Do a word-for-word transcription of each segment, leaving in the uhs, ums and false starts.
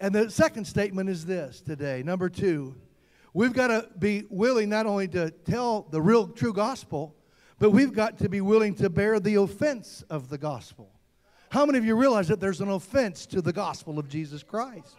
And the second statement is this today, number two. We've got to be willing not only to tell the real, true gospel, but we've got to be willing to bear the offense of the gospel. How many of you realize that there's an offense to the gospel of Jesus Christ?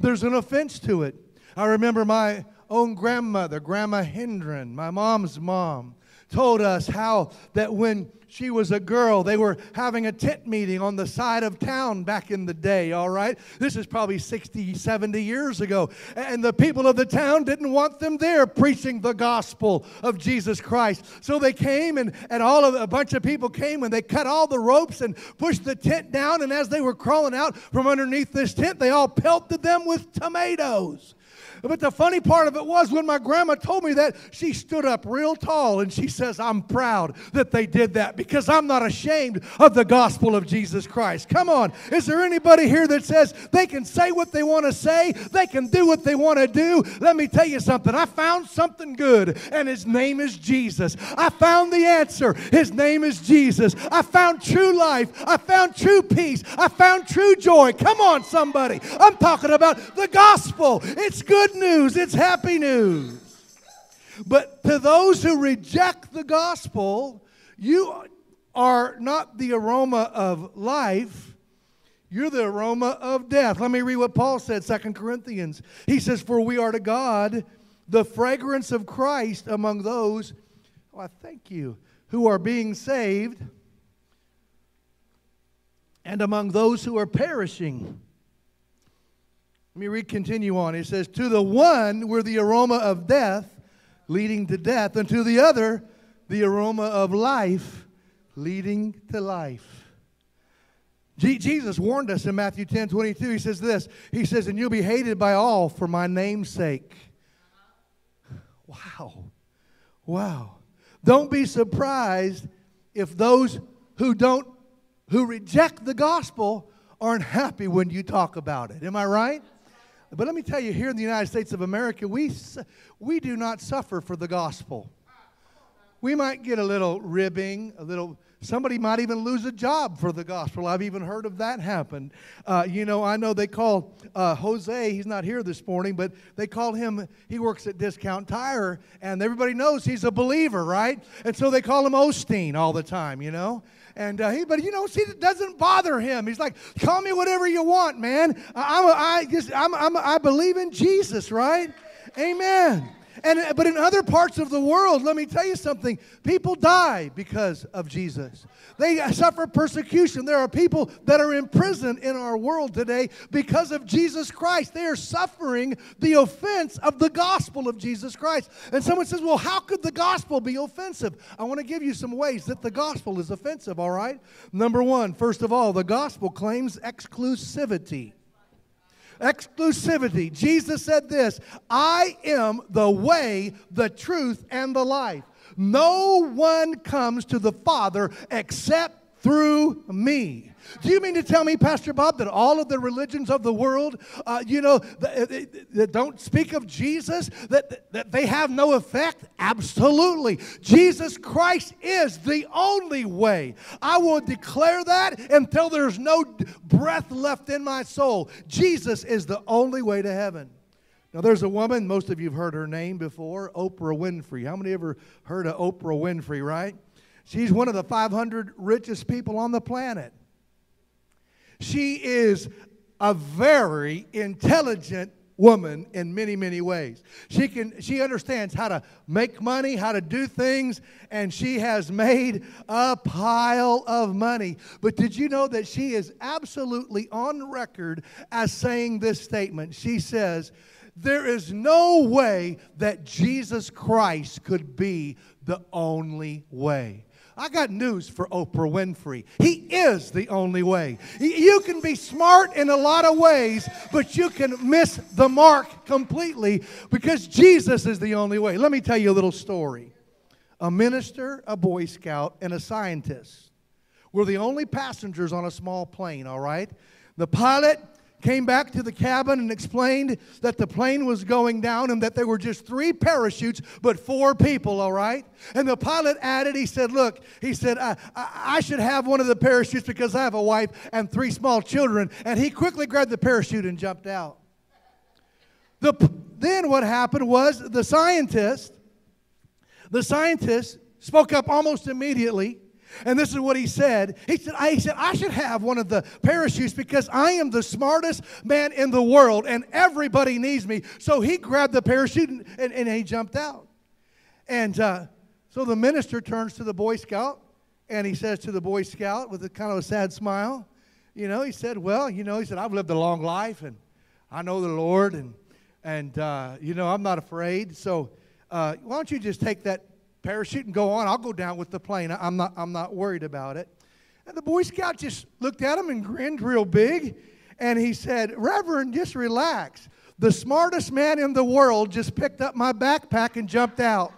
There's an offense to it. I remember my own grandmother, Grandma Hendren, my mom's mom, told us how that when she was a girl, they were having a tent meeting on the side of town back in the day, all right? This is probably sixty, seventy years ago. And the people of the town didn't want them there preaching the gospel of Jesus Christ. So they came and, and all of a bunch of people came and they cut all the ropes and pushed the tent down. And as they were crawling out from underneath this tent, they all pelted them with tomatoes. But the funny part of it was when my grandma told me that, she stood up real tall and she says, I'm proud that they did that because I'm not ashamed of the gospel of Jesus Christ. Come on. Is there anybody here that says they can say what they want to say? They can do what they want to do? Let me tell you something. I found something good and his name is Jesus. I found the answer. His name is Jesus. I found true life. I found true peace. I found true joy. Come on, somebody. I'm talking about the gospel. It's good news. It's happy news. But to those who reject the gospel, you are not the aroma of life. You're the aroma of death. Let me read what Paul said, Second Corinthians. He says, for we are to God the fragrance of Christ among those, oh, I thank you, who are being saved and among those who are perishing. Let me read, continue on. It says, to the one we're the aroma of death, leading to death, and to the other, the aroma of life, leading to life. Je- Jesus warned us in Matthew ten twenty-two. He says this. He says, and you'll be hated by all for my name's sake. Wow. Wow. Don't be surprised if those who don't, who reject the gospel aren't happy when you talk about it. Am I right? But let me tell you, here in the United States of America, we, we do not suffer for the gospel. We might get a little ribbing, a little, somebody might even lose a job for the gospel. I've even heard of that happen. Uh, you know, I know they called uh, Jose, he's not here this morning, but they called him, he works at Discount Tire, and everybody knows he's a believer, right? And so they call him Osteen all the time, you know. And uh, he, but you know, see, it doesn't bother him. He's like, call me whatever you want, man. I'm, a, I just, I'm, I'm, I believe in Jesus, right? Amen. And but in other parts of the world, let me tell you something. People die because of Jesus. They suffer persecution. There are people that are in prison in our world today because of Jesus Christ. They are suffering the offense of the gospel of Jesus Christ. And someone says, well, how could the gospel be offensive? I want to give you some ways that the gospel is offensive, all right? Number one, first of all, the gospel claims exclusivity. Exclusivity. Jesus said this, I am the way, the truth, and the life. No one comes to the Father except through me. Do you mean to tell me, Pastor Bob, that all of the religions of the world, uh, you know, that don't speak of Jesus, that, that they have no effect? Absolutely. Jesus Christ is the only way. I will declare that until there's no breath left in my soul. Jesus is the only way to heaven. Now, there's a woman, most of you have heard her name before, Oprah Winfrey. How many ever heard of Oprah Winfrey, right? She's one of the five hundred richest people on the planet. She is a very intelligent woman in many, many ways. She can, she understands how to make money, how to do things, and she has made a pile of money. But did you know that she is absolutely on record as saying this statement? She says, there is no way that Jesus Christ could be the only way. I got news for Oprah Winfrey. He is the only way. You can be smart in a lot of ways, but you can miss the mark completely because Jesus is the only way. Let me tell you a little story. A minister, a Boy Scout, and a scientist were the only passengers on a small plane, all right? The pilot came back to the cabin and explained that the plane was going down and that there were just three parachutes, but four people, all right? And the pilot added, he said, look, he said, I, I, I should have one of the parachutes because I have a wife and three small children. And he quickly grabbed the parachute and jumped out. The, then what happened was the scientist, the scientist spoke up almost immediately. And this is what he said. He said, I, he said, I should have one of the parachutes because I am the smartest man in the world and everybody needs me. So he grabbed the parachute and, and, and he jumped out. And uh, so the minister turns to the Boy Scout and he says to the Boy Scout with a kind of a sad smile, you know, he said, well, you know, he said, I've lived a long life and I know the Lord and, and uh, you know, I'm not afraid. So uh, why don't you just take that parachute and go on. I'll go down with the plane. I'm not, I'm not worried about it. And the Boy Scout just looked at him and grinned real big. And he said, Reverend, just relax. The smartest man in the world just picked up my backpack and jumped out.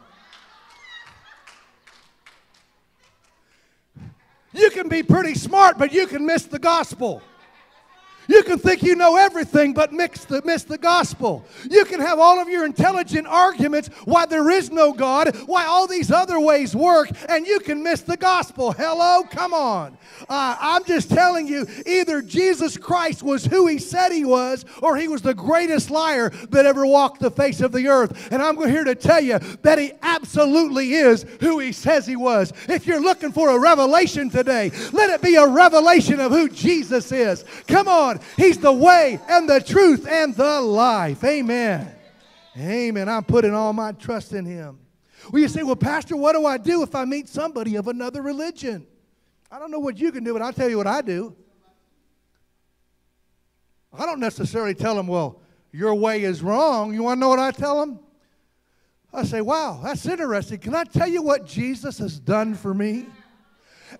You can be pretty smart, but you can miss the gospel. You can think you know everything but mix the, miss the gospel. You can have all of your intelligent arguments why there is no God, why all these other ways work, and you can miss the gospel. Hello? Come on. Uh, I'm just telling you, either Jesus Christ was who he said he was, or he was the greatest liar that ever walked the face of the earth. And I'm here to tell you that he absolutely is who he says he was. If you're looking for a revelation today, let it be a revelation of who Jesus is. Come on. He's the way and the truth and the life. Amen. Amen. I'm putting all my trust in him. Well, you say, well, Pastor, what do I do if I meet somebody of another religion? I don't know what you can do, but I'll tell you what I do. I don't necessarily tell them, well, your way is wrong. You want to know what I tell them? I say, wow, that's interesting. Can I tell you what Jesus has done for me?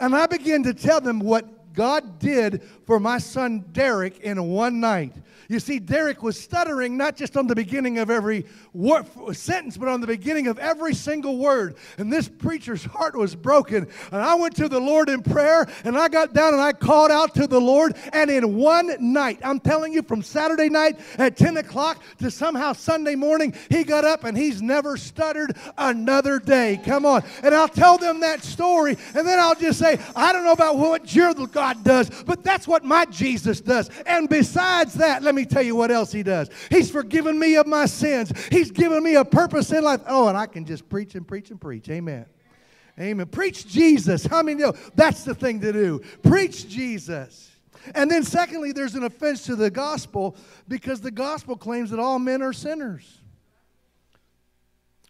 And I begin to tell them what God did for my son Derek in one night. You see, Derek was stuttering not just on the beginning of every word, sentence, but on the beginning of every single word. And this preacher's heart was broken. And I went to the Lord in prayer, and I got down and I called out to the Lord. And in one night, I'm telling you, from Saturday night at ten o'clock to somehow Sunday morning, he got up and he's never stuttered another day. Come on. And I'll tell them that story, and then I'll just say, I don't know about what your God does, but that's what my Jesus does. And besides that, let me tell you what else he does. He's forgiven me of my sins. He's given me a purpose in life. Oh, and I can just preach and preach and preach. Amen. Amen. Preach Jesus. How many know that's the thing to do? Preach Jesus. And then secondly, there's an offense to the gospel because the gospel claims that all men are sinners.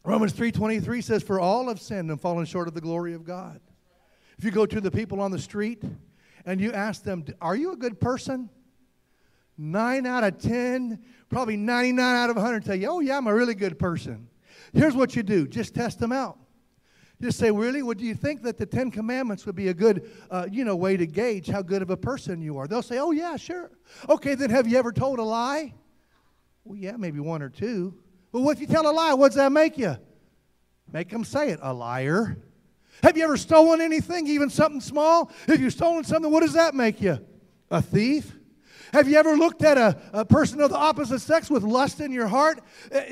Romans three twenty-three says, for all have sinned and fallen short of the glory of God. If you go to the people on the street and you ask them, are you a good person? Nine out of ten, probably ninety-nine out of one hundred tell you, oh, yeah, I'm a really good person. Here's what you do. Just test them out. Just say, really? Well, do you think that the Ten Commandments would be a good, uh, you know, way to gauge how good of a person you are? They'll say, oh, yeah, sure. Okay, then have you ever told a lie? Well, yeah, maybe one or two. Well, what if you tell a lie? What does that make you? Make them say it, a liar. Have you ever stolen anything, even something small? If you've stolen something, what does that make you? A thief? Have you ever looked at a, a person of the opposite sex with lust in your heart?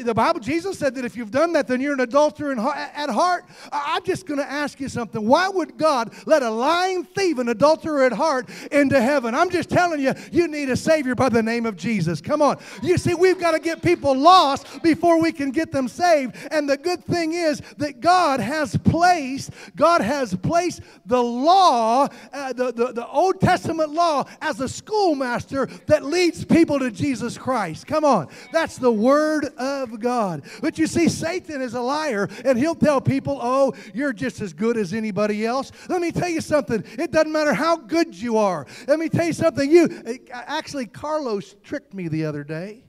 The Bible, Jesus said that if you've done that, then you're an adulterer in, at heart. I'm just going to ask you something. Why would God let a lying thief, an adulterer at heart, into heaven? I'm just telling you, you need a Savior by the name of Jesus. Come on. You see, we've got to get people lost before we can get them saved. And the good thing is that God has placed, God has placed the law, uh, the, the, the Old Testament law, as a schoolmaster that leads people to Jesus Christ. Come on. That's the Word of God. But you see, Satan is a liar, and he'll tell people, oh, you're just as good as anybody else. Let me tell you something. It doesn't matter how good you are. Let me tell you something. You, actually, Carlos tricked me the other day.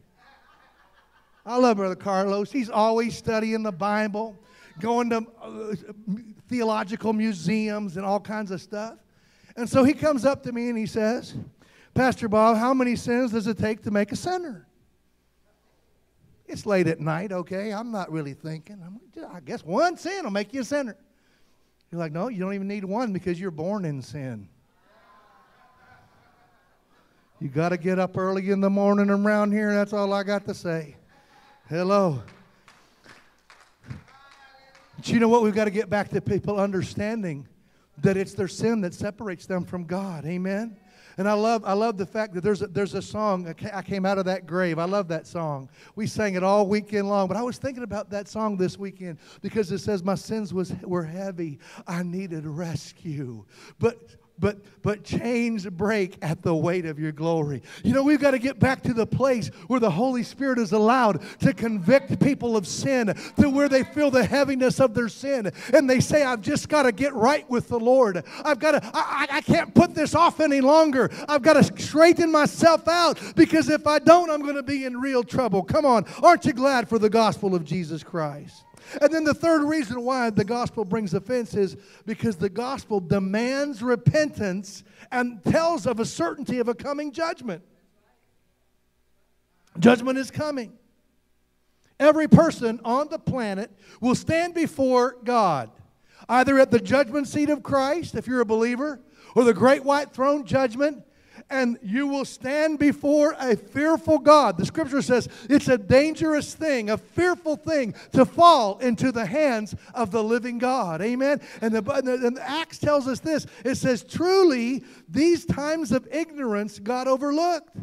I love Brother Carlos. He's always studying the Bible, going to theological museums and all kinds of stuff. And so he comes up to me and he says, Pastor Bob, how many sins does it take to make a sinner? It's late at night, okay? I'm not really thinking. I'm like, I guess one sin will make you a sinner. You're like, no, you don't even need one because you're born in sin. You got to get up early in the morning around here. That's all I got to say. Hello. But you know what? We've got to get back to people understanding that it's their sin that separates them from God. Amen. And I love, I love the fact that there's a, there's a song, I Came Out of That Grave. I love that song. We sang it all weekend long. But I was thinking about that song this weekend because it says, my sins was, were heavy. I needed rescue. But... But but chains break at the weight of your glory. You know, we've got to get back to the place where the Holy Spirit is allowed to convict people of sin, to where they feel the heaviness of their sin. And they say, I've just got to get right with the Lord. I've got to, I, I can't put this off any longer. I've got to straighten myself out, because if I don't, I'm going to be in real trouble. Come on, aren't you glad for the gospel of Jesus Christ? And then the third reason why the gospel brings offense is because the gospel demands repentance and tells of a certainty of a coming judgment. Judgment is coming. Every person on the planet will stand before God, either at the judgment seat of Christ, if you're a believer, or the great white throne judgment. And you will stand before a fearful God. The scripture says it's a dangerous thing, a fearful thing to fall into the hands of the living God. Amen? And the, and the Acts tells us this. It says, truly, these times of ignorance God overlooked,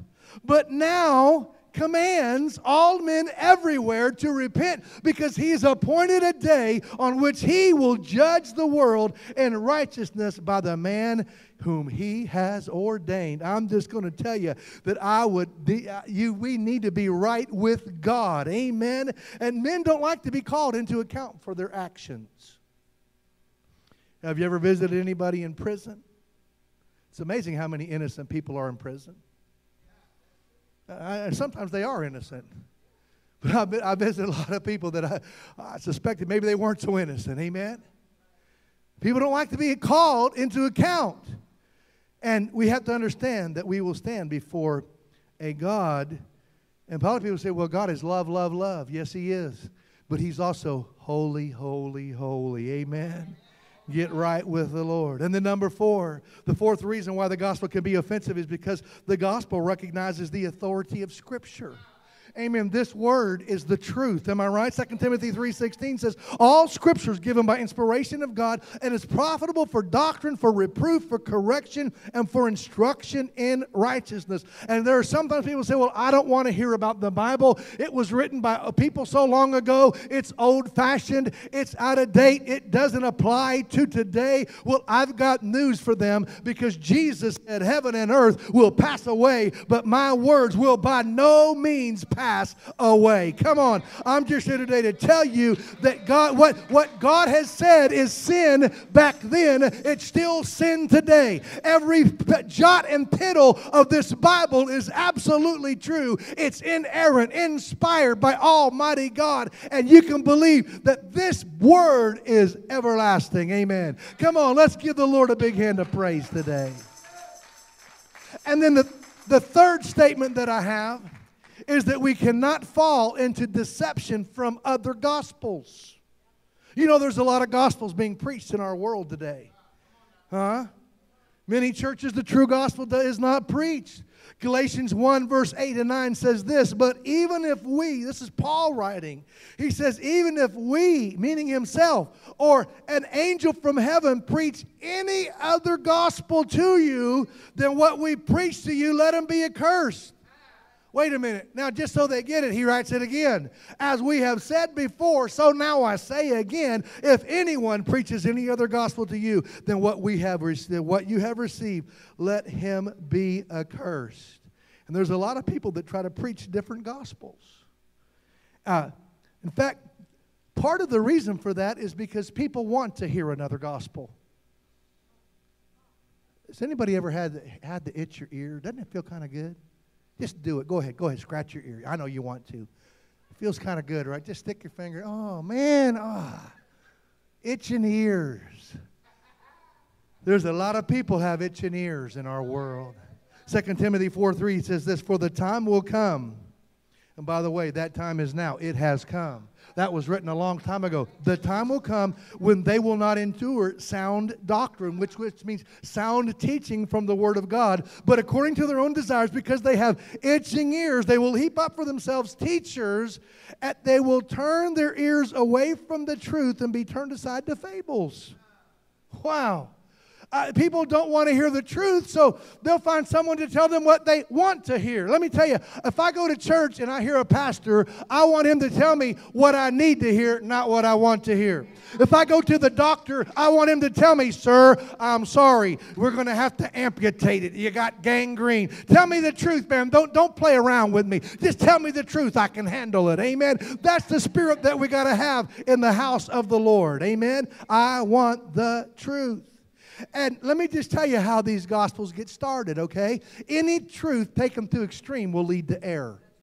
but now commands all men everywhere to repent, because he's appointed a day on which he will judge the world in righteousness by the man whom he has ordained. I'm just going to tell you that I would, de- you, we need to be right with God. Amen. And men don't like to be called into account for their actions. Have you ever visited anybody in prison? It's amazing how many innocent people are in prison. Uh, sometimes they are innocent. But I, be, I visited a lot of people that I, I suspected maybe they weren't so innocent. Amen? People don't like to be called into account. And we have to understand that we will stand before a God. And a lot of people say, well, God is love, love, love. Yes, he is. But he's also holy, holy, holy. Amen? Get right with the Lord. And then number four, the fourth reason why the gospel can be offensive is because the gospel recognizes the authority of Scripture. Amen. This word is the truth. Am I right? Second Timothy three sixteen says, all Scripture is given by inspiration of God and is profitable for doctrine, for reproof, for correction, and for instruction in righteousness. And there are sometimes people who say, well, I don't want to hear about the Bible. It was written by people so long ago. It's old-fashioned. It's out of date. It doesn't apply to today. Well, I've got news for them, because Jesus said, heaven and earth will pass away, but my words will by no means pass away. Come on. I'm just here today to tell you that God, what, what God has said is sin back then. It's still sin today. Every jot and tittle of this Bible is absolutely true. It's inerrant, inspired by Almighty God. And you can believe that this word is everlasting. Amen. Come on. Let's give the Lord a big hand of praise today. And then the, the third statement that I have is that we cannot fall into deception from other gospels. You know, there's a lot of gospels being preached in our world today. Huh? Many churches, the true gospel is not preached. Galatians one, verse eight and nine says this, but even if we, this is Paul writing, he says, even if we, meaning himself, or an angel from heaven preach any other gospel to you than what we preach to you, let him be accursed. Wait a minute. Now, just so they get it, he writes it again. As we have said before, so now I say again, if anyone preaches any other gospel to you than what we have received, what you have received, let him be accursed. And there's a lot of people that try to preach different gospels. Uh, in fact, part of the reason for that is because people want to hear another gospel. Has anybody ever had, had the itch your ear? Doesn't it feel kind of good? Just do it. Go ahead. Go ahead. Scratch your ear. I know you want to. It feels kind of good, right? Just stick your finger. Oh, man. Ah, itching ears. There's a lot of people have itching ears in our world. Second Timothy four three says this, for the time will come And by the way, that time is now. It has come. That was written a long time ago. The time will come when they will not endure sound doctrine, which, which means sound teaching from the Word of God. But according to their own desires, because they have itching ears, they will heap up for themselves teachers, and they will turn their ears away from the truth and be turned aside to fables. Wow. Uh, people don't want to hear the truth, so they'll find someone to tell them what they want to hear. Let me tell you, if I go to church and I hear a pastor, I want him to tell me what I need to hear, not what I want to hear. If I go to the doctor, I want him to tell me, sir, I'm sorry, we're going to have to amputate it. You got gangrene. Tell me the truth, man. Don't, don't play around with me. Just tell me the truth. I can handle it. Amen. That's the spirit that we got to have in the house of the Lord. Amen. I want the truth. And let me just tell you how these gospels get started, okay? Any truth taken to extreme will lead to error.